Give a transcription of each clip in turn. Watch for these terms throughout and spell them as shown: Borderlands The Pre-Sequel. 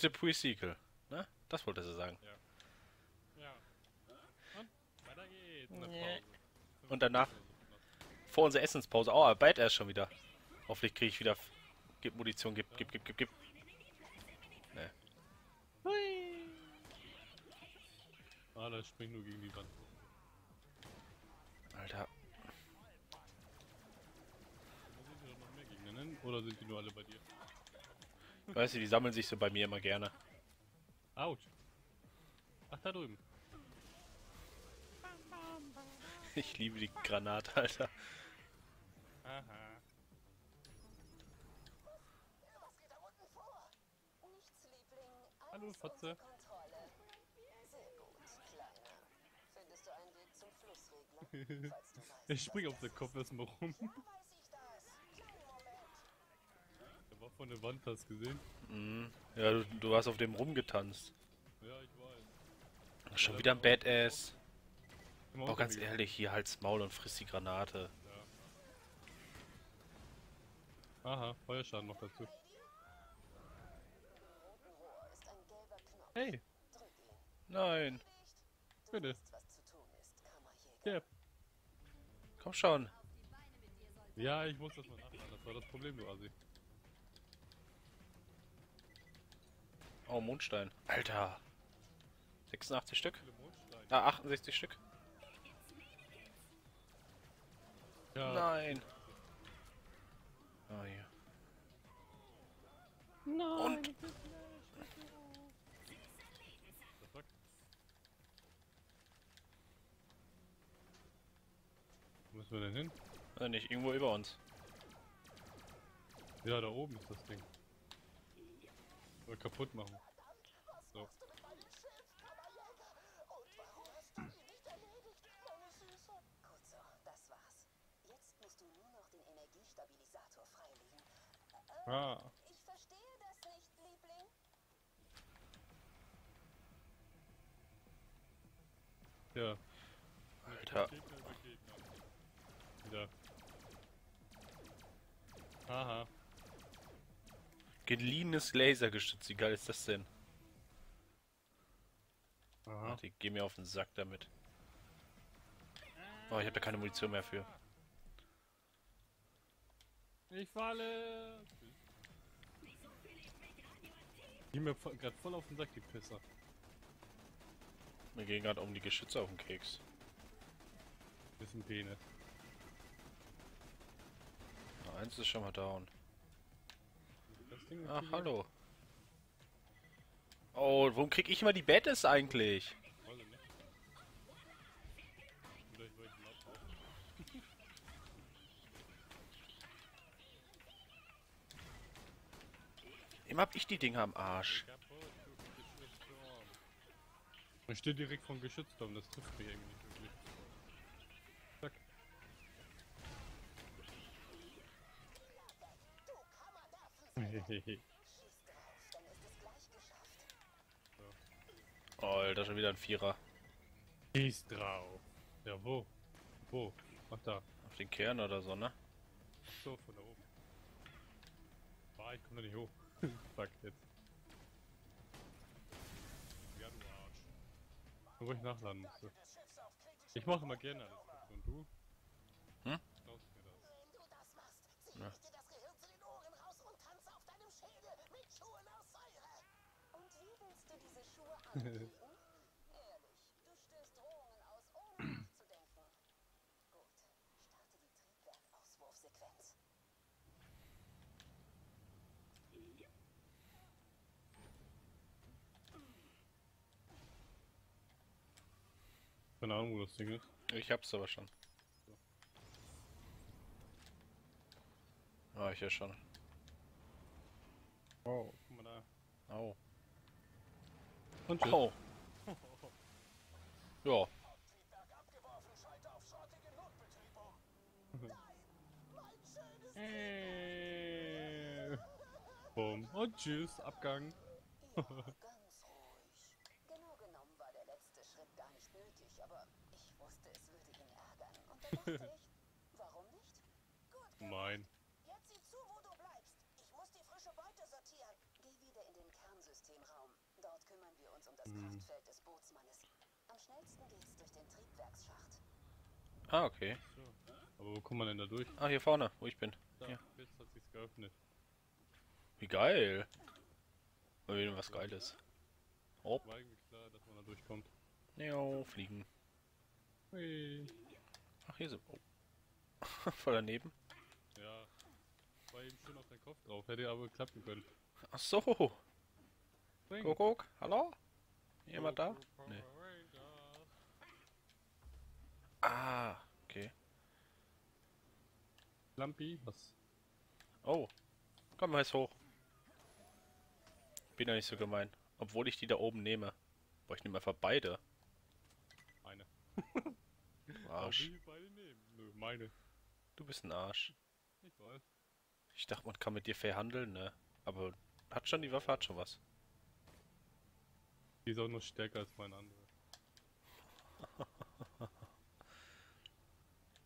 The Pre-Sequel, ne? Das wollte sie sagen. Ja. Ja. Und weiter geht's. Nee. Und danach, vor unserer Essenspause, oh, bald erst schon wieder. Hoffentlich kriege ich wieder. Gib Munition, gib. Ne. Hui. Ah, da springt nur gegen die Wand. Alter. Sind die doch noch mehr Gegner, oder sind die nur alle bei dir? Weißt du, die sammeln sich so bei mir immer gerne. Autsch. Ach, da drüben. Ich liebe die Granate, Alter. Aha. Hallo, Fotze. Ich spring auf den Kopf erstmal rum. Der war von der Wand, hast du gesehen? Mhm. Ja, du hast auf dem rumgetanzt. Ja, ich weiß. Ach, schon ja, wieder ein Badass. Doch ganz ehrlich, hier halt's Maul und frisst die Granate. Ja. Aha, Feuerschaden noch dazu. Hey! Nein! Bitte! Ja. Komm schon! Ja, ich muss das mal nachladen, das war das Problem, du Assi. Oh, Mondstein. Alter! 86 Stück? Ah, 68 Stück. Ja. Nein! Ah, hier. Nein! Und? Wo müssen wir denn hin? Ja, nicht, irgendwo über uns. Ja, da oben ist das Ding. Oder kaputt machen. So. Ah. Ich verstehe das nicht, Liebling. Ja. Alter. Wieder. Aha. Geliehenes Lasergeschütz, wie geil ist das denn? Aha. Ach, die gehen mir auf den Sack damit. Oh, ich habe da keine Munition mehr für. Ich falle! Die mir gerade voll auf den Sack, die Pisser. Wir gehen gerade um die Geschütze auf den Keks. Das ist ein Penis. Eins ist schon mal down. Ach, hallo. Oh, warum krieg ich immer die Bettes eigentlich? Immer hab ich die Dinger am Arsch. Ich stehe direkt vom Geschützturm, das trifft mich irgendwie. Oh, Alter, schon wieder ein Vierer. Schieß drauf. Ja, wo? Wo? Ach, da. Auf den Kern oder so, ne? Ach so, von da oben. Boah, ich komm da nicht hoch. Fuck, jetzt. Ja, du Arsch. Nur, wo ich nachladen musste. Ich mach immer gerne alles. Und du? Hm? Glaubst mir das? Ja. Ehrlich, du stößt Drohungen aus, ohne nachzudenken. Gut, starte die Triebwerk-Auswurfsequenz. Keine Ahnung, wo das Ding ist. Ich hab's aber schon. Ah, ich ja schon. Oh, guck mal da. Au. Und oh. Ja. Boom. Und tschüss, Abgang. Ja, ganz ruhig. Genau genommen war der letzte Schritt gar nicht nötig, aber ich wusste, es würde ihn ärgern. Und dann dachte ich, warum nicht? Gut, mein. Jetzt sieh zu, wo du bleibst. Ich muss die frische Beute sortieren. Geh wieder in den Kernsystemraum. Ah, okay. So. Aber wo kommt man denn da durch? Ah, hier vorne, wo ich bin. Da, ja. Jetzt hat sich's geöffnet. Wie geil! Mal wieder was Geiles. Oh. War eigentlich klar, dass man da durchkommt. Jo, fliegen. Hey. Ach, hier sind... Oh. Voll daneben. Ja. War eben schön auf deinen Kopf drauf. Hätte aber klappen können. Ach so. Guck. Hallo? Jemand da? Nee. Ah, okay. Lampi, was? Oh. Komm, heiß hoch. Bin ja nicht so gemein. Obwohl ich die da oben nehme. Boah, ich nehme einfach beide. Meine. Arsch. Beide nehmen. Nö, meine. Du bist ein Arsch. Ich weiß. Ich dachte, man kann mit dir fair handeln, ne? Aber hat schon die Waffe, hat schon was. Die ist auch noch stärker als meine andere.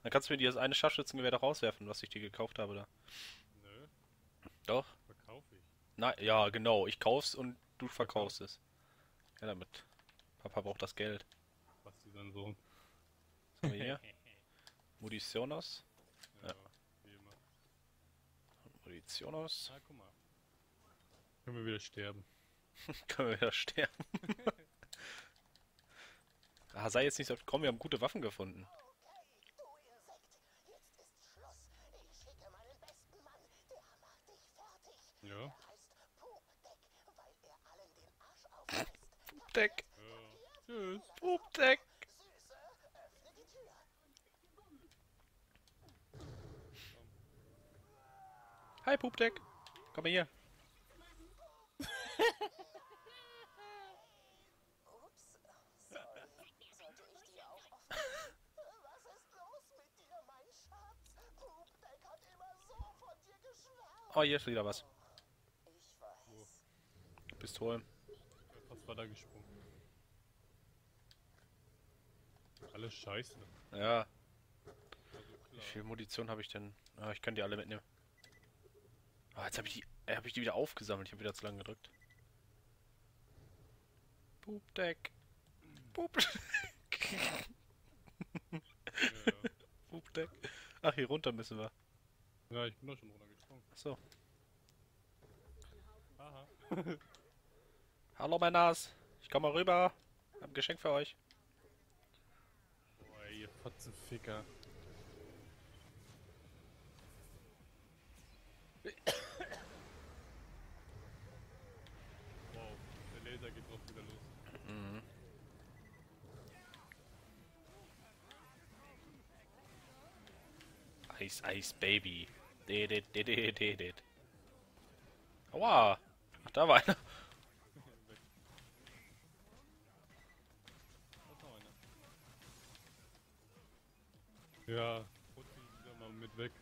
Dann kannst du mir das eine Scharfschützengewehr da rauswerfen, was ich dir gekauft habe da. Nö. Doch. Verkauf ich. Na, ja, genau. Ich kauf's und du verkaufst es. Ja, damit. Papa braucht das Geld. Was ist dein Sohn? Was haben wir hier? Munitionos. Ja, wie immer. Munitionos. Na, guck mal. Können wir wieder sterben. Können wir wieder sterben. Ah, sei jetzt nicht so... Komm, wir haben gute Waffen gefunden. Ja. Pupdeck. Tschüss. Pupdeck. Hi, Pupdeck. Komm mal hier. Ups. Sorry. Sollte ich dir auch offen? Was ist los mit dir, mein Schatz? Pupdeck hat immer so von dir geschwärmt. Oh, hier ist wieder was. Pistolen. Was war da gesprungen? Alles scheiße. Ja. Wie viel Munition habe ich denn? Ah, ich kann die alle mitnehmen. Ah, jetzt habe ich die wieder aufgesammelt. Ich habe wieder zu lange gedrückt. Pupdeck. Pupdeck. Pupdeck. Ach, hier runter müssen wir. Ja, ich bin doch schon runtergesprungen. Achso. Aha. Hallo, mein Nas. Ich komme mal rüber. Hab ein Geschenk für euch. Boah, ihr Potzenficker. Wow, der Laser geht auch wieder los. Mhm. Ice, Ice, Baby. Did it. Aua. Ach, da war einer. Ja, holt die wieder mal mit weg.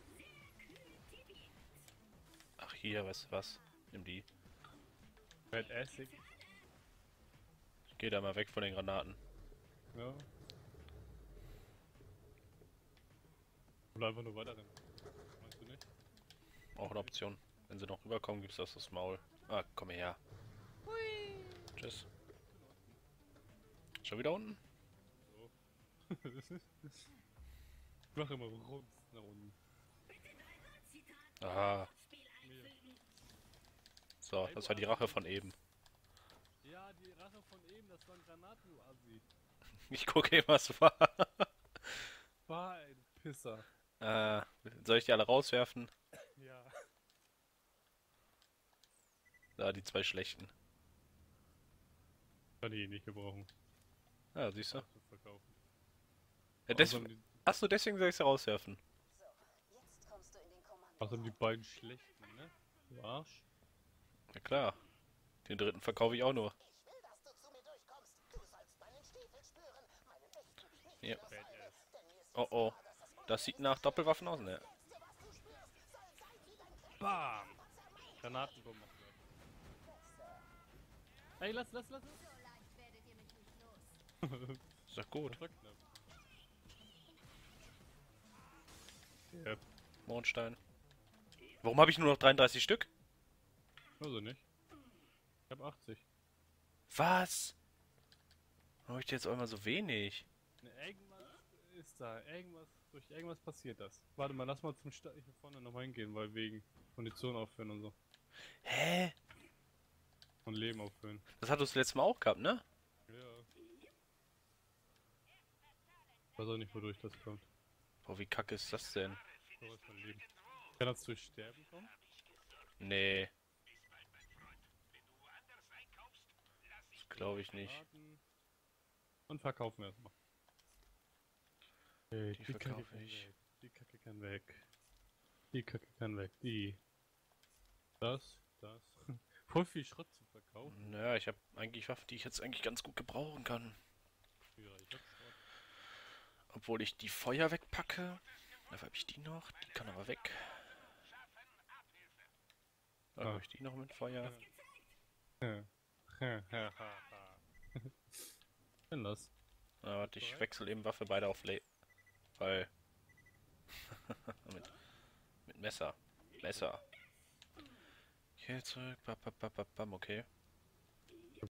Ach hier, weißt du was? Nimm die. Red Essig. Ich geh da mal weg von den Granaten. Ja. Oder einfach nur weiter rennen. Meinst du nicht? Auch eine Option. Wenn sie noch rüberkommen, gibt's das aufs Maul. Ah, komm her. Hui. Tschüss. Schon wieder unten? So. Ich mach immer rund nach unten. Aha. So, das war die Rache von eben. Ja, die Rache von eben, das war ein Granaten, du Assi. Ich gucke eben, was war. War ein Pisser. Soll ich die alle rauswerfen? Ja. Da, die zwei schlechten. Kann ich nicht gebrauchen. Ja, siehst du. Ja, deswegen... Achso, deswegen soll ich sie rauswerfen. Achso, die beiden schlechten, ne? Du Arsch. Na klar. Den dritten verkaufe ich auch nur. Ja. Oh oh. Das sieht nach Doppelwaffen aus, ne? Bam! Granatenbombe. Ey, lass! Ist doch gut. Yep. Mondstein. Warum habe ich nur noch 33 Stück? Also nicht. Ich habe 80. Was? Warum habe ich jetzt auch immer so wenig? Irgendwas ist da. Irgendwas, durch irgendwas passiert das. Warte mal, lass mal zum Start hier vorne noch hingehen, weil wegen Kondition aufhören und so. Hä? Und Leben auffüllen. Das hat uns letztes Mal auch gehabt, ne? Ja. Ich weiß auch nicht, wodurch das kommt. Boah, wie kacke ist das denn? So was von Leben. Kann das durch Sterben kommen? Nee. Das glaube ich nicht. Und verkaufen erstmal. Hey, die verkaufe ich. Die Kacke kann weg. Die Kacke kann weg. Die. Das. Voll viel Schrott zu verkaufen. Naja, ich habe eigentlich Waffen, die ich jetzt eigentlich ganz gut gebrauchen kann. Ja, ich hab Schrott. Obwohl ich die Feuer wegpacke. Dafür habe ich die noch. Die kann aber weg. Dann habe ich die noch mit Feuer. Ja. Denn das? Na, warte, ich wechsle eben Waffe beide auf Lay. Weil. mit Messer. Messer. Okay, zurück. Bam, okay.